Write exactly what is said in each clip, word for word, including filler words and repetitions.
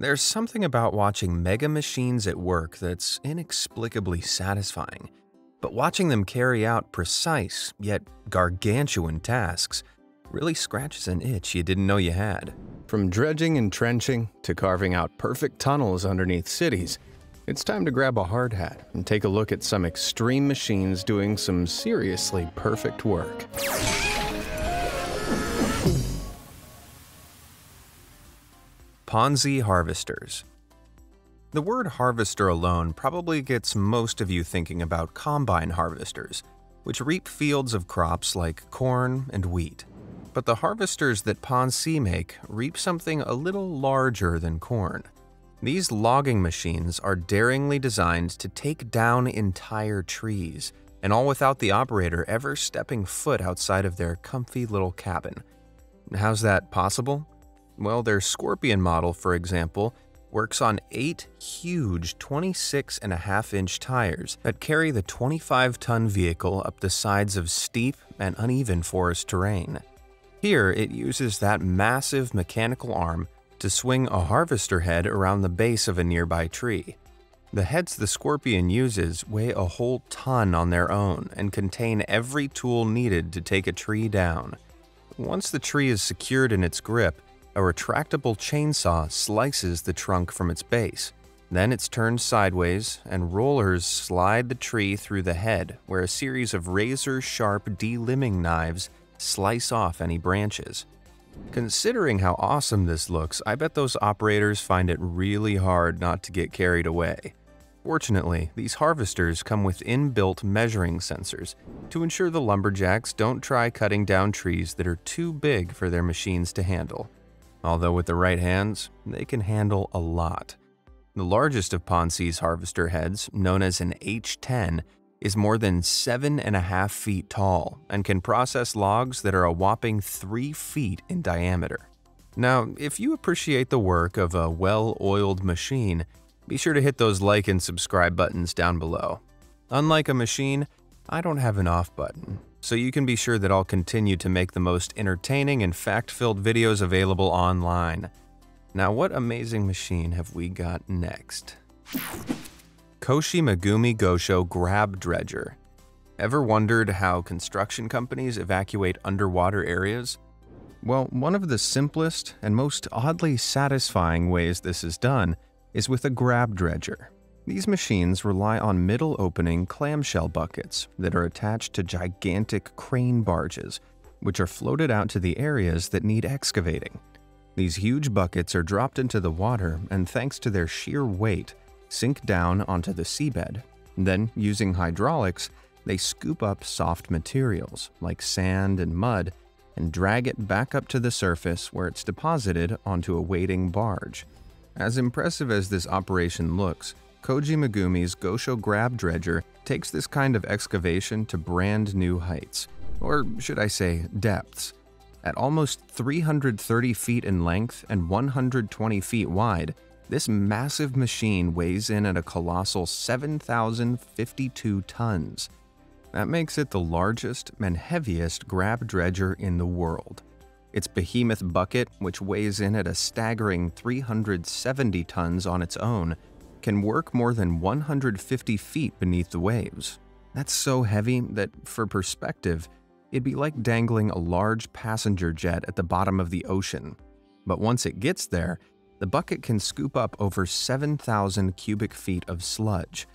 There's something about watching mega machines at work that's inexplicably satisfying, but watching them carry out precise yet gargantuan tasks really scratches an itch you didn't know you had. From dredging and trenching to carving out perfect tunnels underneath cities, it's time to grab a hard hat and take a look at some extreme machines doing some seriously perfect work. Ponsse harvesters. The word harvester alone probably gets most of you thinking about combine harvesters, which reap fields of crops like corn and wheat. But the harvesters that Ponsse make reap something a little larger than corn. These logging machines are daringly designed to take down entire trees, and all without the operator ever stepping foot outside of their comfy little cabin. How's that possible? Well, their Scorpion model, for example, works on eight huge twenty-six and a half inch tires that carry the twenty-five ton vehicle up the sides of steep and uneven forest terrain. Here, it uses that massive mechanical arm to swing a harvester head around the base of a nearby tree. The heads the Scorpion uses weigh a whole ton on their own and contain every tool needed to take a tree down. Once the tree is secured in its grip, a retractable chainsaw slices the trunk from its base. Then it's turned sideways, and rollers slide the tree through the head, where a series of razor-sharp delimbing knives slice off any branches. Considering how awesome this looks, I bet those operators find it really hard not to get carried away. Fortunately, these harvesters come with inbuilt measuring sensors to ensure the lumberjacks don't try cutting down trees that are too big for their machines to handle. Although with the right hands, they can handle a lot. The largest of Ponsse's harvester heads, known as an H ten, is more than seven and a half feet tall and can process logs that are a whopping three feet in diameter. Now, if you appreciate the work of a well-oiled machine, be sure to hit those like and subscribe buttons down below. Unlike a machine, I don't have an off button, so you can be sure that I'll continue to make the most entertaining and fact-filled videos available online. Now, what amazing machine have we got next? Koji Megumi Gojo Grab Dredger. Ever wondered how construction companies evacuate underwater areas? Well, one of the simplest and most oddly satisfying ways this is done is with a grab dredger. These machines rely on middle-opening clamshell buckets that are attached to gigantic crane barges, which are floated out to the areas that need excavating. These huge buckets are dropped into the water, and thanks to their sheer weight, sink down onto the seabed. Then, using hydraulics, they scoop up soft materials, like sand and mud, and drag it back up to the surface where it's deposited onto a waiting barge. As impressive as this operation looks, Koji Megumi's Gojo Grab Dredger takes this kind of excavation to brand new heights, or should I say, depths. At almost three hundred thirty feet in length and one hundred twenty feet wide, this massive machine weighs in at a colossal seven thousand fifty-two tons. That makes it the largest and heaviest grab dredger in the world. Its behemoth bucket, which weighs in at a staggering three hundred seventy tons on its own, can work more than one hundred fifty feet beneath the waves. That's so heavy that, for perspective, it'd be like dangling a large passenger jet at the bottom of the ocean. But once it gets there, the bucket can scoop up over seven thousand cubic feet of sludge.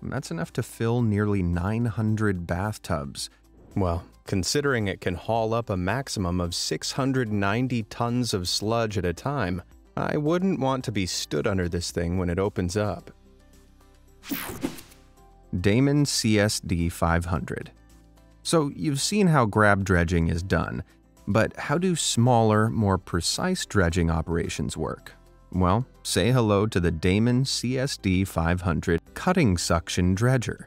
That's enough to fill nearly nine hundred bathtubs. Well, considering it can haul up a maximum of six hundred ninety tons of sludge at a time, I wouldn't want to be stood under this thing when it opens up. Damon C S D five hundred. So you've seen how grab dredging is done, but how do smaller, more precise dredging operations work? Well, say hello to the Damon C S D five hundred cutting suction dredger.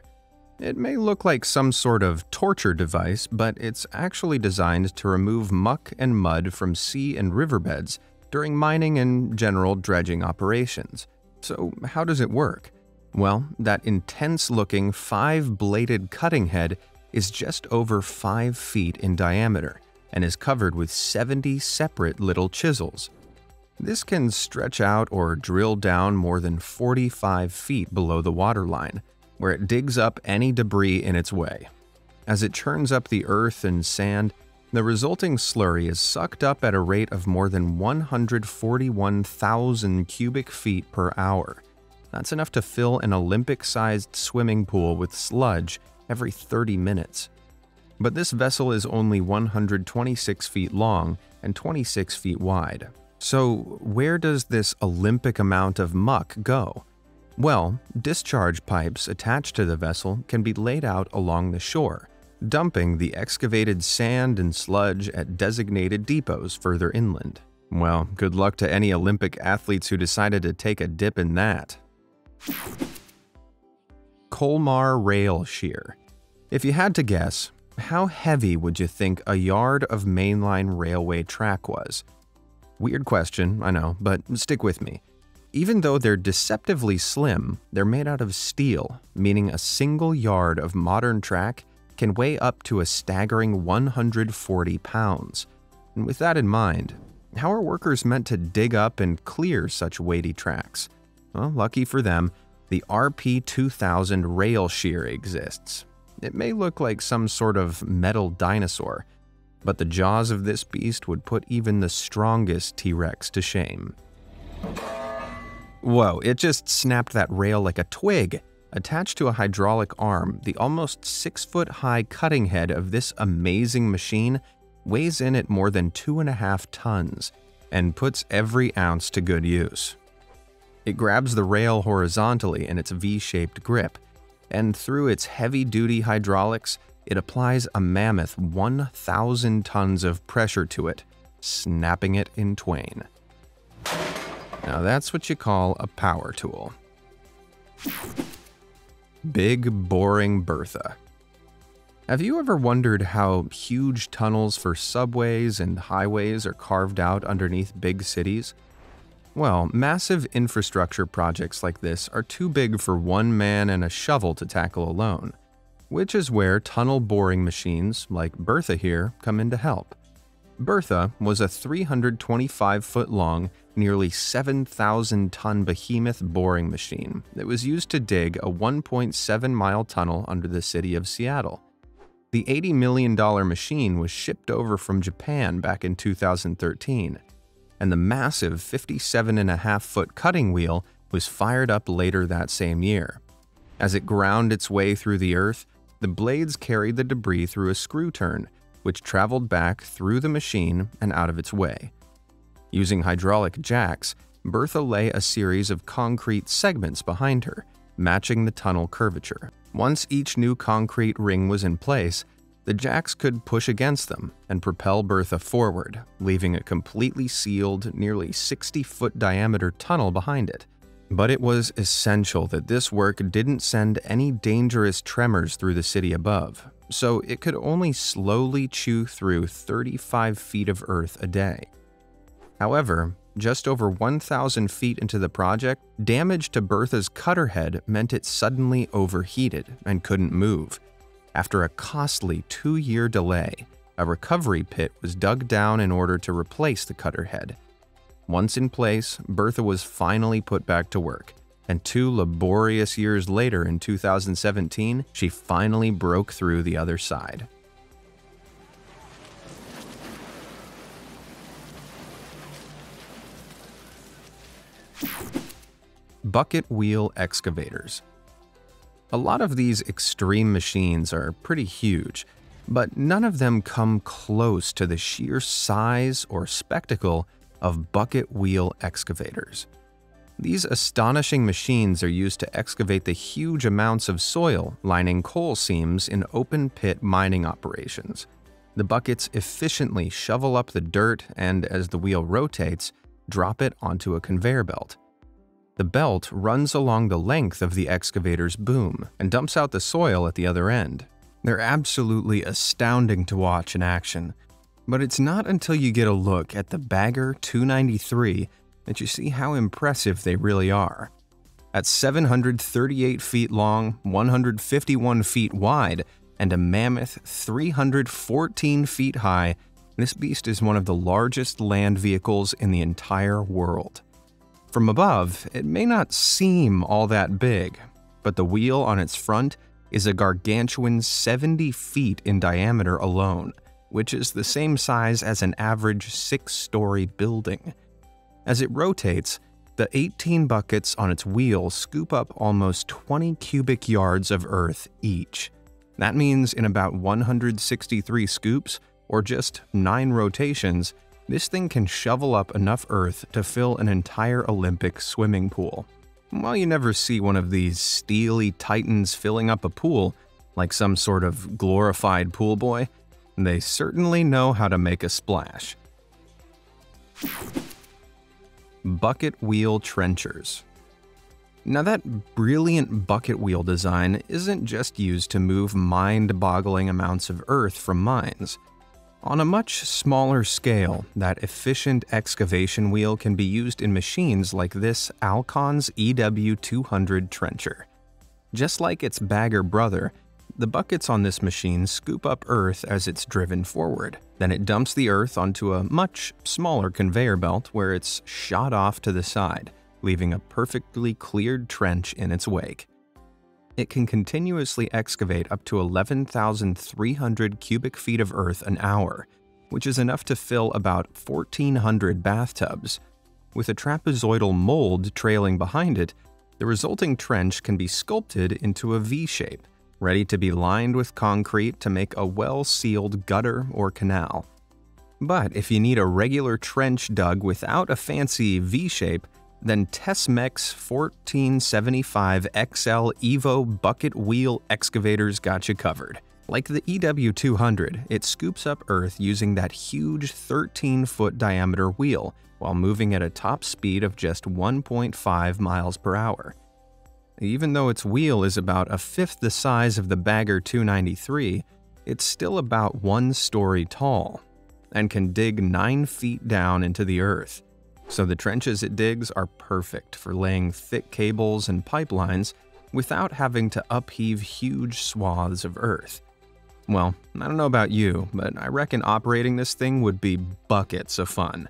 It may look like some sort of torture device, but it's actually designed to remove muck and mud from sea and riverbeds during mining and general dredging operations. So how does it work? Well, that intense-looking five-bladed cutting head is just over five feet in diameter and is covered with seventy separate little chisels. This can stretch out or drill down more than forty-five feet below the waterline, where it digs up any debris in its way. As it churns up the earth and sand, the resulting slurry is sucked up at a rate of more than one hundred forty-one thousand cubic feet per hour. That's enough to fill an Olympic-sized swimming pool with sludge every thirty minutes. But this vessel is only one hundred twenty-six feet long and twenty-six feet wide. So where does this Olympic amount of muck go? Well, discharge pipes attached to the vessel can be laid out along the shore, dumping the excavated sand and sludge at designated depots further inland. Well, good luck to any Olympic athletes who decided to take a dip in that. Colmar rail shear. If you had to guess, how heavy would you think a yard of mainline railway track was? Weird question, I know, but stick with me. Even though they're deceptively slim, they're made out of steel, meaning a single yard of modern track can weigh up to a staggering one hundred forty pounds. And with that in mind, how are workers meant to dig up and clear such weighty tracks? Well, lucky for them, the R P two thousand rail shear exists. It may look like some sort of metal dinosaur, but the jaws of this beast would put even the strongest T-Rex to shame. Whoa, it just snapped that rail like a twig. Attached to a hydraulic arm, the almost six-foot-high cutting head of this amazing machine weighs in at more than two and a half tons and puts every ounce to good use. It grabs the rail horizontally in its V-shaped grip, and through its heavy-duty hydraulics, it applies a mammoth one thousand tons of pressure to it, snapping it in twain. Now that's what you call a power tool. Big Boring Bertha. Have you ever wondered how huge tunnels for subways and highways are carved out underneath big cities? Well, massive infrastructure projects like this are too big for one man and a shovel to tackle alone, which is where tunnel boring machines, like Bertha here, come in to help. Bertha was a three hundred twenty-five foot long, nearly seven thousand ton behemoth boring machine that was used to dig a one point seven mile tunnel under the city of Seattle. The eighty million dollar machine was shipped over from Japan back in two thousand thirteen, and the massive fifty-seven and a half foot cutting wheel was fired up later that same year. As it ground its way through the earth, the blades carried the debris through a screw turn, which traveled back through the machine and out of its way. Using hydraulic jacks, Bertha lay a series of concrete segments behind her, matching the tunnel curvature. Once each new concrete ring was in place, the jacks could push against them and propel Bertha forward, leaving a completely sealed, nearly sixty foot diameter tunnel behind it. But it was essential that this work didn't send any dangerous tremors through the city above, so it could only slowly chew through thirty-five feet of earth a day. However, just over one thousand feet into the project, damage to Bertha's cutter head meant it suddenly overheated and couldn't move. After a costly two-year delay, a recovery pit was dug down in order to replace the cutter head. Once in place, Bertha was finally put back to work, and two laborious years later in two thousand seventeen, she finally broke through the other side. Bucket wheel excavators. A lot of these extreme machines are pretty huge, but none of them come close to the sheer size or spectacle of bucket wheel excavators. These astonishing machines are used to excavate the huge amounts of soil lining coal seams in open pit mining operations. The buckets efficiently shovel up the dirt and, as the wheel rotates, drop it onto a conveyor belt. The belt runs along the length of the excavator's boom and dumps out the soil at the other end. They're absolutely astounding to watch in action. But it's not until you get a look at the Bagger two ninety-three that you see how impressive they really are. At seven hundred thirty-eight feet long, one hundred fifty-one feet wide, and a mammoth three hundred fourteen feet high, This beast is one of the largest land vehicles in the entire world. From above, it may not seem all that big, but the wheel on its front is a gargantuan seventy feet in diameter alone, which is the same size as an average six-story building. As it rotates, the eighteen buckets on its wheel scoop up almost twenty cubic yards of earth each. That means in about one hundred sixty-three scoops, or just nine rotations, this thing can shovel up enough earth to fill an entire Olympic swimming pool. While you never see one of these steely titans filling up a pool, like some sort of glorified pool boy, they certainly know how to make a splash. Bucket wheel trenchers. Now, that brilliant bucket wheel design isn't just used to move mind-boggling amounts of earth from mines. On a much smaller scale, that efficient excavation wheel can be used in machines like this Alcon's E W two hundred trencher. Just like its bagger brother, the buckets on this machine scoop up earth as it's driven forward. Then it dumps the earth onto a much smaller conveyor belt where it's shot off to the side, leaving a perfectly cleared trench in its wake. It can continuously excavate up to eleven thousand three hundred cubic feet of earth an hour, which is enough to fill about fourteen hundred bathtubs. With a trapezoidal mold trailing behind it, the resulting trench can be sculpted into a V-shape, ready to be lined with concrete to make a well-sealed gutter or canal. But if you need a regular trench dug without a fancy V-shape, then Tesmec's fourteen seventy-five X L Evo bucket wheel excavators got you covered. Like the E W two hundred, it scoops up earth using that huge thirteen-foot diameter wheel while moving at a top speed of just one point five miles per hour. Even though its wheel is about a fifth the size of the Bagger two ninety-three, it's still about one story tall and can dig nine feet down into the earth. So the trenches it digs are perfect for laying thick cables and pipelines without having to upheave huge swaths of earth. Well, I don't know about you, but I reckon operating this thing would be buckets of fun.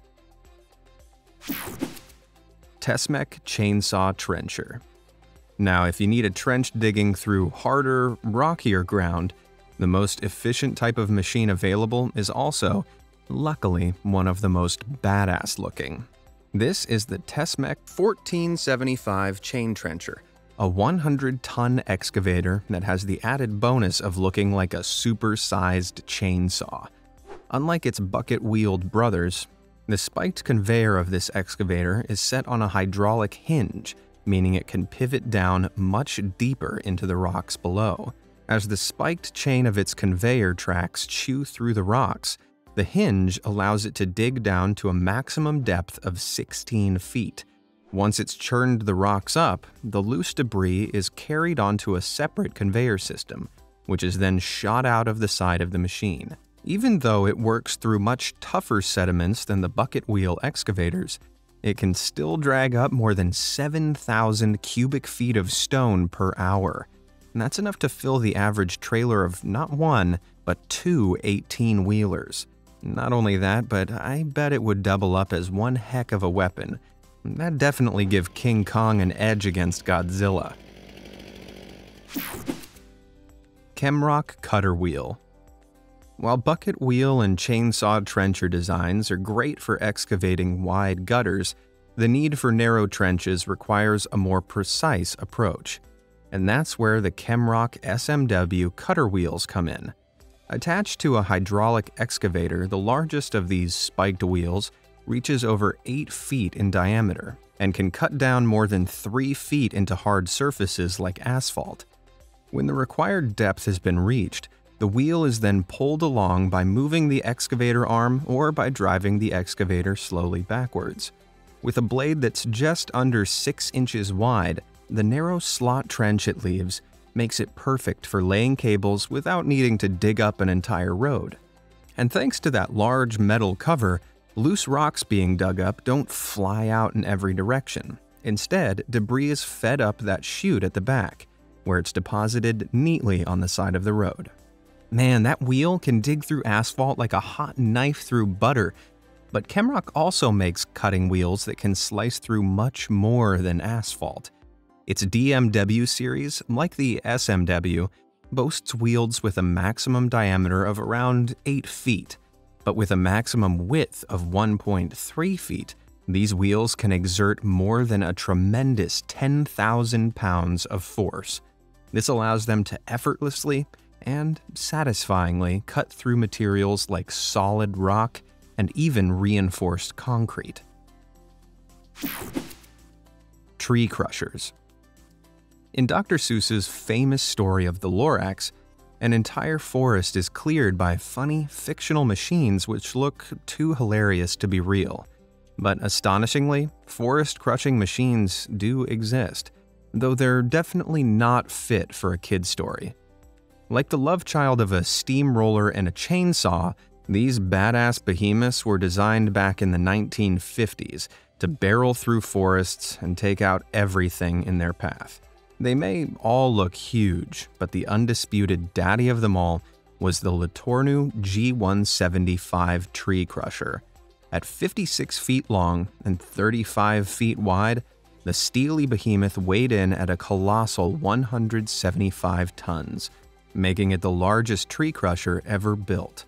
Tesmec Chainsaw Trencher. Now, if you need a trench digging through harder, rockier ground, the most efficient type of machine available is also, luckily, one of the most badass looking. This is the Tesmec fourteen seventy-five Chain Trencher, a one hundred ton excavator that has the added bonus of looking like a super-sized chainsaw. Unlike its bucket-wheeled brothers, the spiked conveyor of this excavator is set on a hydraulic hinge, meaning it can pivot down much deeper into the rocks below. As the spiked chain of its conveyor tracks chew through the rocks, the hinge allows it to dig down to a maximum depth of sixteen feet. Once it's churned the rocks up, the loose debris is carried onto a separate conveyor system, which is then shot out of the side of the machine. Even though it works through much tougher sediments than the bucket wheel excavators, it can still drag up more than seven thousand cubic feet of stone per hour. And that's enough to fill the average trailer of not one, but two eighteen-wheelers. Not only that, but I bet it would double up as one heck of a weapon. That'd definitely give King Kong an edge against Godzilla. Kemrock Cutter Wheel. While bucket wheel and chainsaw trencher designs are great for excavating wide gutters, the need for narrow trenches requires a more precise approach. And that's where the Kemrock S M W cutter wheels come in. Attached to a hydraulic excavator, the largest of these spiked wheels reaches over eight feet in diameter and can cut down more than three feet into hard surfaces like asphalt. When the required depth has been reached, the wheel is then pulled along by moving the excavator arm or by driving the excavator slowly backwards. With a blade that's just under six inches wide, the narrow slot trench it leaves makes it perfect for laying cables without needing to dig up an entire road. And thanks to that large metal cover, loose rocks being dug up don't fly out in every direction. Instead, debris is fed up that chute at the back, where it's deposited neatly on the side of the road. Man, that wheel can dig through asphalt like a hot knife through butter. But Kemrock also makes cutting wheels that can slice through much more than asphalt. Its D M W series, like the S M W, boasts wheels with a maximum diameter of around eight feet, but with a maximum width of one point three feet, these wheels can exert more than a tremendous ten thousand pounds of force. This allows them to effortlessly and satisfyingly cut through materials like solid rock and even reinforced concrete. Tree crushers. In Doctor Seuss's famous story of the Lorax, an entire forest is cleared by funny, fictional machines which look too hilarious to be real. But astonishingly, forest-crushing machines do exist, though they're definitely not fit for a kid's story. Like the love child of a steamroller and a chainsaw, these badass behemoths were designed back in the nineteen fifties to barrel through forests and take out everything in their path. They may all look huge, but the undisputed daddy of them all was the Latournu G one seventy-five tree crusher. At fifty-six feet long and thirty-five feet wide, the steely behemoth weighed in at a colossal one hundred seventy-five tons, making it the largest tree crusher ever built.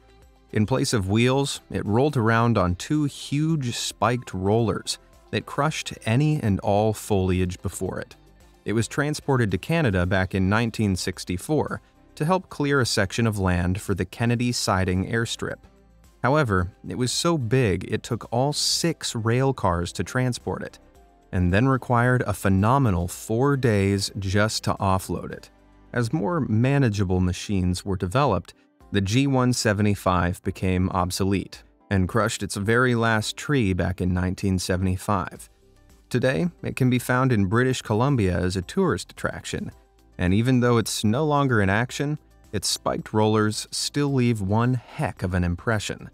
In place of wheels, it rolled around on two huge spiked rollers that crushed any and all foliage before it. It was transported to Canada back in nineteen sixty-four to help clear a section of land for the Kennedy Siding airstrip. However, it was so big it took all six rail cars to transport it, and then required a phenomenal four days just to offload it. As more manageable machines were developed, the G one seventy-five became obsolete and crushed its very last tree back in nineteen seventy-five. Today, it can be found in British Columbia as a tourist attraction, and even though it's no longer in action, its spiked rollers still leave one heck of an impression,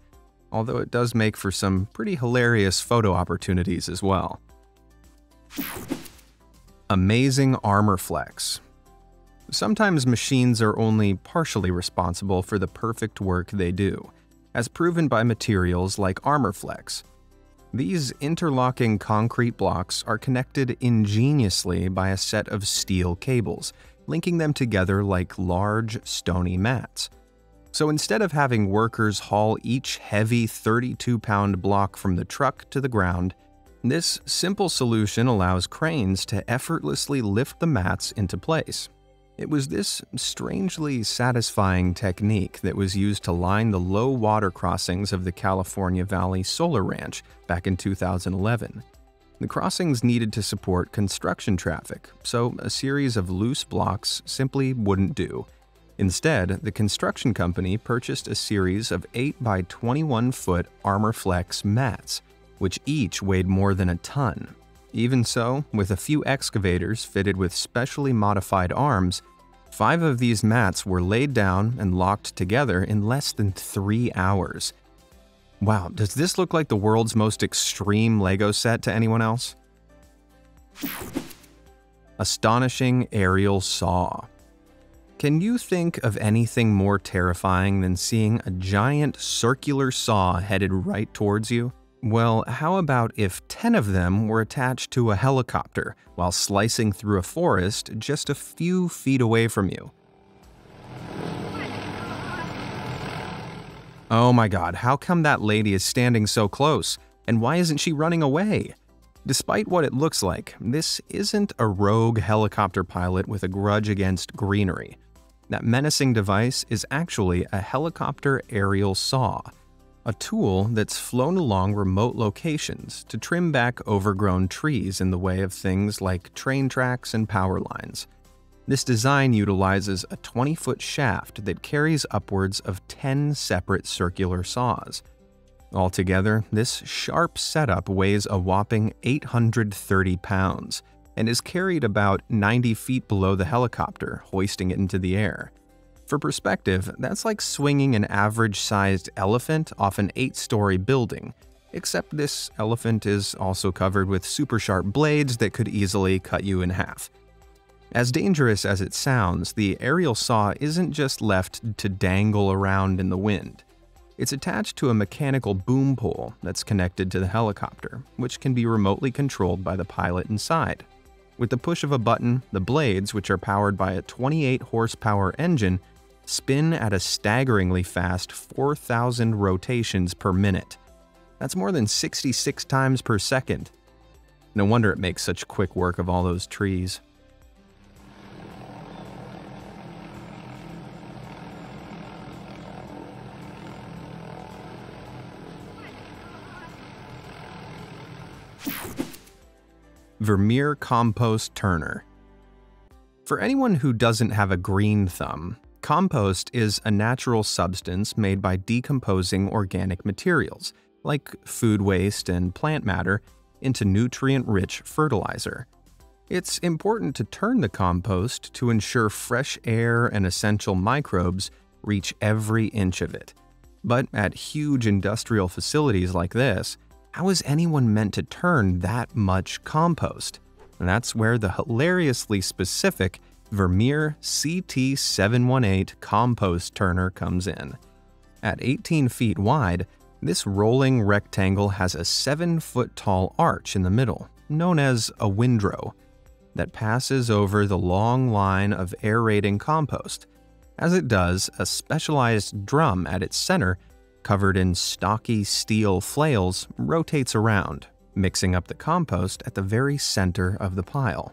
although it does make for some pretty hilarious photo opportunities as well. Amazing Armor Flex. Sometimes machines are only partially responsible for the perfect work they do, as proven by materials like Armor Flex. These interlocking concrete blocks are connected ingeniously by a set of steel cables, linking them together like large, stony mats. So instead of having workers haul each heavy thirty-two pound block from the truck to the ground, this simple solution allows cranes to effortlessly lift the mats into place. It was this strangely satisfying technique that was used to line the low water crossings of the California Valley Solar Ranch back in two thousand eleven. The crossings needed to support construction traffic, so a series of loose blocks simply wouldn't do. Instead, the construction company purchased a series of eight by twenty-one foot Armor Flex mats, which each weighed more than a ton. Even so, with a few excavators fitted with specially modified arms, five of these mats were laid down and locked together in less than three hours. Wow, does this look like the world's most extreme Lego set to anyone else? Astonishing aerial saw. Can you think of anything more terrifying than seeing a giant circular saw headed right towards you? Well, how about if ten of them were attached to a helicopter while slicing through a forest just a few feet away from you? Oh my god, how come that lady is standing so close? And why isn't she running away? Despite what it looks like, this isn't a rogue helicopter pilot with a grudge against greenery. That menacing device is actually a helicopter aerial saw, a tool that's flown along remote locations to trim back overgrown trees in the way of things like train tracks and power lines. This design utilizes a twenty foot shaft that carries upwards of ten separate circular saws. Altogether, this sharp setup weighs a whopping eight hundred thirty pounds and is carried about ninety feet below the helicopter, hoisting it into the air. For perspective, that's like swinging an average-sized elephant off an eight-story building, except this elephant is also covered with super sharp blades that could easily cut you in half. As dangerous as it sounds, the aerial saw isn't just left to dangle around in the wind. It's attached to a mechanical boom pole that's connected to the helicopter, which can be remotely controlled by the pilot inside. With the push of a button, the blades, which are powered by a twenty-eight horsepower engine, spin at a staggeringly fast four thousand rotations per minute. That's more than sixty-six times per second. No wonder it makes such quick work of all those trees. Vermeer Compost Turner. For anyone who doesn't have a green thumb, compost is a natural substance made by decomposing organic materials, like food waste and plant matter, into nutrient-rich fertilizer. It's important to turn the compost to ensure fresh air and essential microbes reach every inch of it. But at huge industrial facilities like this, how is anyone meant to turn that much compost? And that's where the hilariously specific Vermeer C T seven eighteen compost turner comes in. At eighteen feet wide, this rolling rectangle has a seven foot tall arch in the middle, known as a windrow, that passes over the long line of aerating compost. As it does, a specialized drum at its center, covered in stocky steel flails, rotates around, mixing up the compost at the very center of the pile.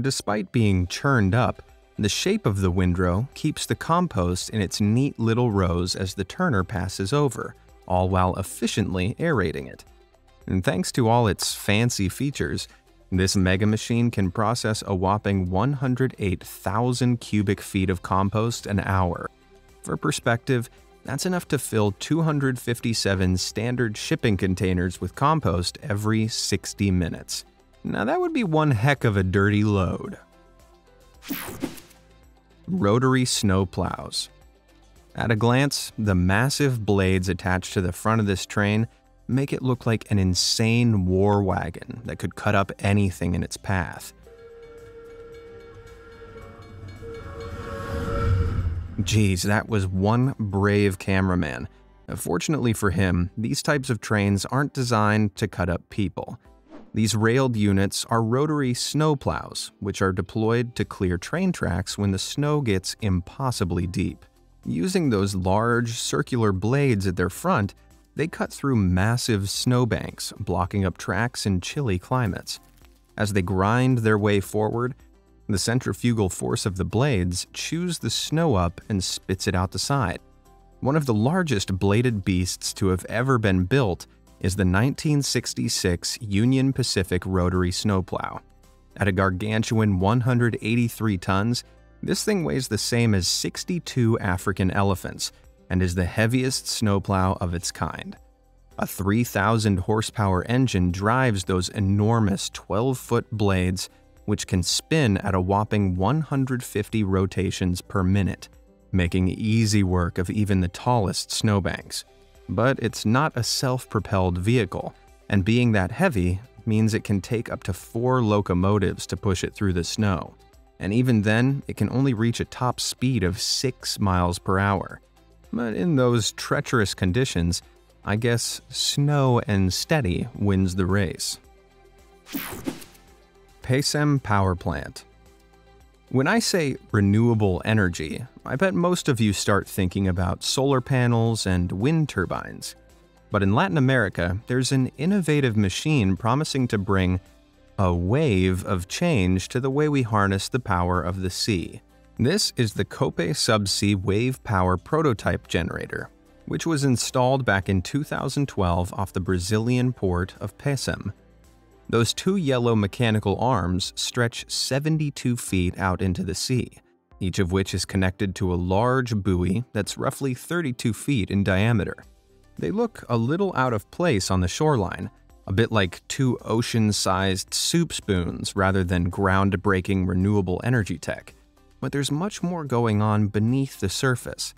Despite being churned up, the shape of the windrow keeps the compost in its neat little rows as the turner passes over, all while efficiently aerating it. And thanks to all its fancy features, this mega machine can process a whopping one hundred eight thousand cubic feet of compost an hour. For perspective, that's enough to fill two hundred fifty-seven standard shipping containers with compost every sixty minutes. Now that would be one heck of a dirty load. Rotary snow plows. At a glance, the massive blades attached to the front of this train make it look like an insane war wagon that could cut up anything in its path. Geez, that was one brave cameraman. Fortunately for him, these types of trains aren't designed to cut up people. These railed units are rotary snowplows, which are deployed to clear train tracks when the snow gets impossibly deep. Using those large, circular blades at their front, they cut through massive snowbanks, blocking up tracks in chilly climates. As they grind their way forward, the centrifugal force of the blades chews the snow up and spits it out the side. One of the largest bladed beasts to have ever been built is the nineteen sixty-six Union Pacific rotary snowplow. At a gargantuan one hundred eighty-three tons, this thing weighs the same as sixty-two African elephants and is the heaviest snowplow of its kind. A three thousand horsepower engine drives those enormous twelve foot blades, which can spin at a whopping one hundred fifty rotations per minute, making easy work of even the tallest snowbanks. But it's not a self-propelled vehicle, and being that heavy means it can take up to four locomotives to push it through the snow. And even then, it can only reach a top speed of six miles per hour. But in those treacherous conditions, I guess slow and steady wins the race. Pesem Power Plant. When I say renewable energy, I bet most of you start thinking about solar panels and wind turbines. But in Latin America, there's an innovative machine promising to bring a wave of change to the way we harness the power of the sea. This is the COPE subsea wave power prototype generator, which was installed back in two thousand twelve off the Brazilian port of Pesem. Those two yellow mechanical arms stretch seventy-two feet out into the sea, each of which is connected to a large buoy that's roughly thirty-two feet in diameter. They look a little out of place on the shoreline, a bit like two ocean-sized soup spoons rather than groundbreaking renewable energy tech. But there's much more going on beneath the surface.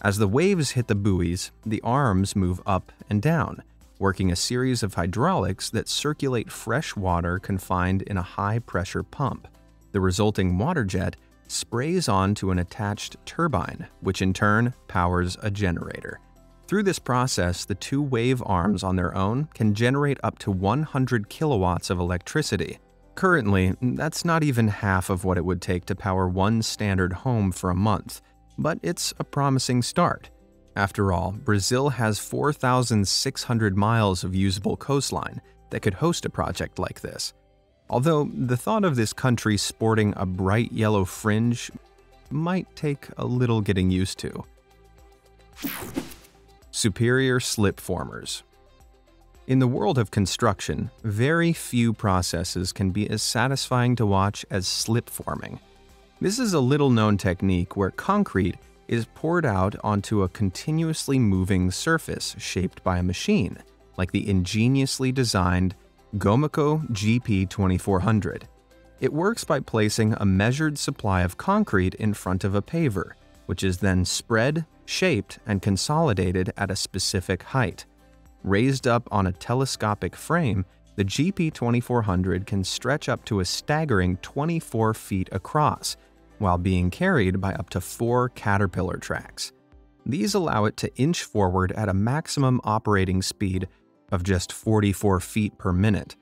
As the waves hit the buoys, the arms move up and down, working a series of hydraulics that circulate fresh water confined in a high-pressure pump. The resulting water jet sprays onto an attached turbine, which in turn powers a generator. Through this process, the two wave arms on their own can generate up to one hundred kilowatts of electricity. Currently, that's not even half of what it would take to power one standard home for a month, but it's a promising start. After all, Brazil has four thousand six hundred miles of usable coastline that could host a project like this. Although the thought of this country sporting a bright yellow fringe might take a little getting used to. Superior slip formers. In the world of construction, very few processes can be as satisfying to watch as slip forming. This is a little-known technique where concrete is poured out onto a continuously moving surface shaped by a machine, like the ingeniously designed Gomaco G P twenty-four hundred. It works by placing a measured supply of concrete in front of a paver, which is then spread, shaped, and consolidated at a specific height. Raised up on a telescopic frame, the G P twenty-four hundred can stretch up to a staggering twenty-four feet across, while being carried by up to four caterpillar tracks. These allow it to inch forward at a maximum operating speed of just forty-four feet per minute,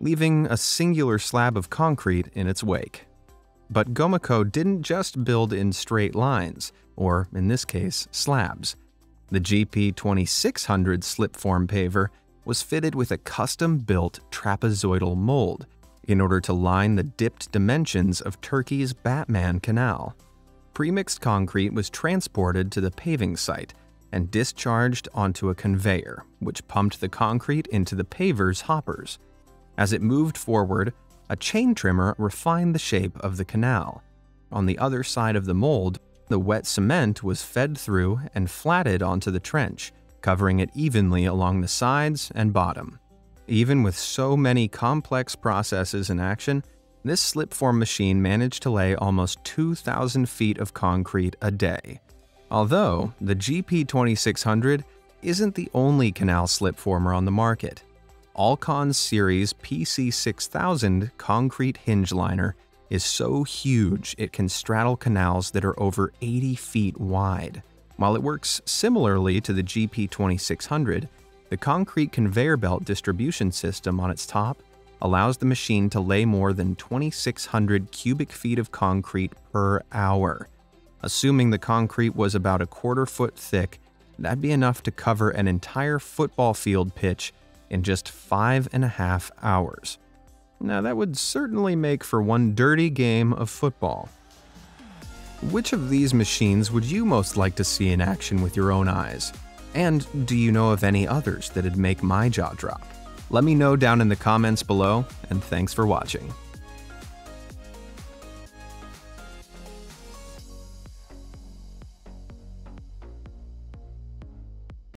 leaving a singular slab of concrete in its wake. But Gomaco didn't just build in straight lines, or in this case, slabs. The G P twenty-six hundred slipform paver was fitted with a custom-built trapezoidal mold in order to line the dipped dimensions of Turkey's Batman Canal. Premixed concrete was transported to the paving site and discharged onto a conveyor, which pumped the concrete into the paver's hoppers. As it moved forward, a chain trimmer refined the shape of the canal. On the other side of the mold, the wet cement was fed through and flatted onto the trench, covering it evenly along the sides and bottom. Even with so many complex processes in action, this slipform machine managed to lay almost two thousand feet of concrete a day. Although, the G P twenty-six hundred isn't the only canal slipformer on the market. Alcon's series P C six thousand concrete hinge liner is so huge it can straddle canals that are over eighty feet wide. While it works similarly to the G P twenty-six hundred, the concrete conveyor belt distribution system on its top allows the machine to lay more than twenty-six hundred cubic feet of concrete per hour. Assuming the concrete was about a quarter foot thick, that'd be enough to cover an entire football field pitch in just five and a half hours. Now that would certainly make for one dirty game of football. Which of these machines would you most like to see in action with your own eyes? And do you know of any others that'd make my jaw drop? Let me know down in the comments below, and thanks for watching.